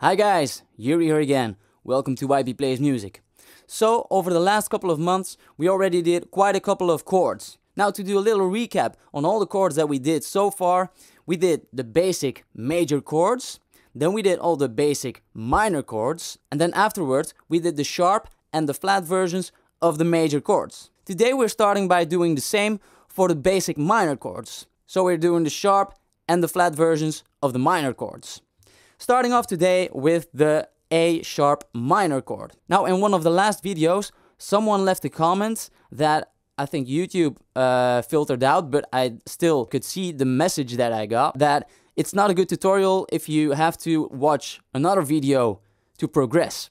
Hi guys, Yuri here again. Welcome to YB Plays Music. So, over the last couple of months, we already did quite a couple of chords. Now, to do a little recap on all the chords that we did so far, we did the basic major chords, then we did all the basic minor chords, and then afterwards, we did the sharp and the flat versions of the major chords. Today, we're starting by doing the same for the basic minor chords. So, we're doing the sharp and the flat versions of the minor chords. Starting off today with the A# minor chord. Now, in one of the last videos, someone left a comment that I think YouTube filtered out, but I still could see the message that I got, that it's not a good tutorial if you have to watch another video to progress.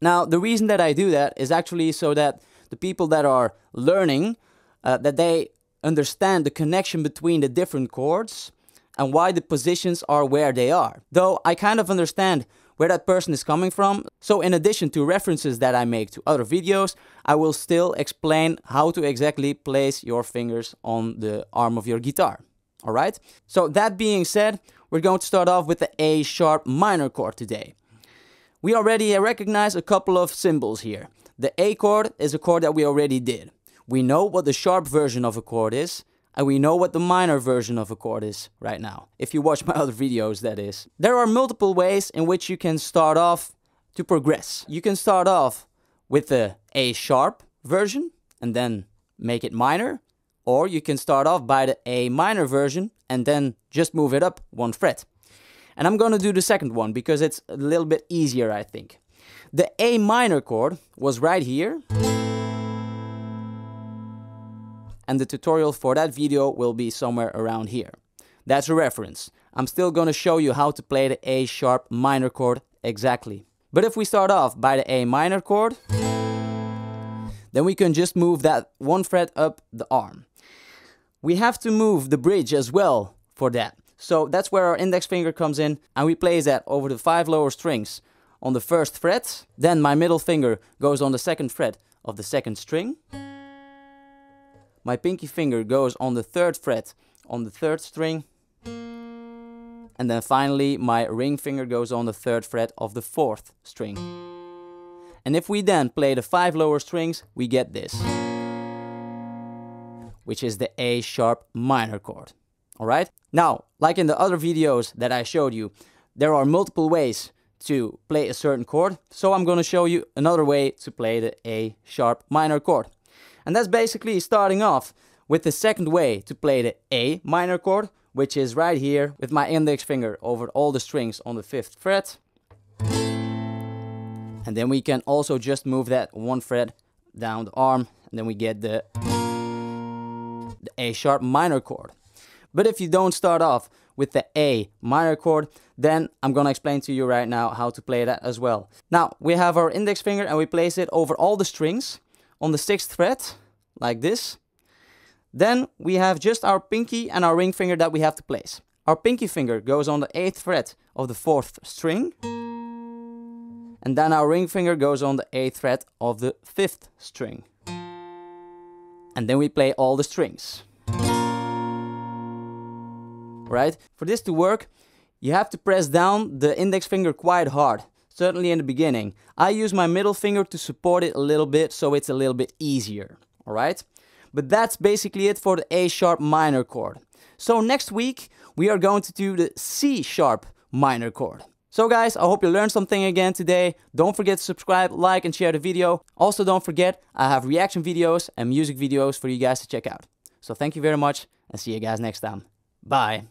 Now, the reason that I do that is actually so that the people that are learning, that they understand the connection between the different chords and why the positions are where they are. Though I kind of understand where that person is coming from, so in addition to references that I make to other videos, I will still explain how to exactly place your fingers on the arm of your guitar. Alright? So that being said, we're going to start off with the A# minor chord today. We already recognize a couple of symbols here. The A chord is a chord that we already did. We know what the sharp version of a chord is, and we know what the minor version of a chord is right now, if you watch my other videos, that is. There are multiple ways in which you can start off to progress. You can start off with the A# version and then make it minor, or you can start off by the A minor version and then just move it up one fret. And I'm gonna do the second one because it's a little bit easier, I think. The A minor chord was right here. And the tutorial for that video will be somewhere around here. That's a reference. I'm still going to show you how to play the A# minor chord exactly. But if we start off by the A minor chord, then we can just move that one fret up the arm. We have to move the bridge as well for that. So that's where our index finger comes in, and we place that over the 5 lower strings on the 1st fret. Then my middle finger goes on the 2nd fret of the 2nd string. My pinky finger goes on the 3rd fret on the 3rd string. And then finally my ring finger goes on the 3rd fret of the 4th string. And if we then play the 5 lower strings, we get this, which is the A# minor chord. Alright? Now, like in the other videos that I showed you, there are multiple ways to play a certain chord. So I'm going to show you another way to play the A# minor chord. And that's basically starting off with the second way to play the A minor chord, which is right here with my index finger over all the strings on the 5th fret. And then we can also just move that one fret down the arm, and then we get the A# minor chord. But if you don't start off with the A minor chord, then I'm gonna explain to you right now how to play that as well. Now, we have our index finger and we place it over all the strings on the 6th fret, like this. Then we have just our pinky and our ring finger that we have to place. Our pinky finger goes on the 8th fret of the 4th string, and then our ring finger goes on the 8th fret of the 5th string. And then we play all the strings. Right? For this to work, you have to press down the index finger quite hard. Certainly in the beginning. I use my middle finger to support it a little bit, so it's a little bit easier, alright? But that's basically it for the A# minor chord. So next week, we are going to do the C# minor chord. So guys, I hope you learned something again today. Don't forget to subscribe, like and share the video. Also don't forget, I have reaction videos and music videos for you guys to check out. So thank you very much, and see you guys next time. Bye!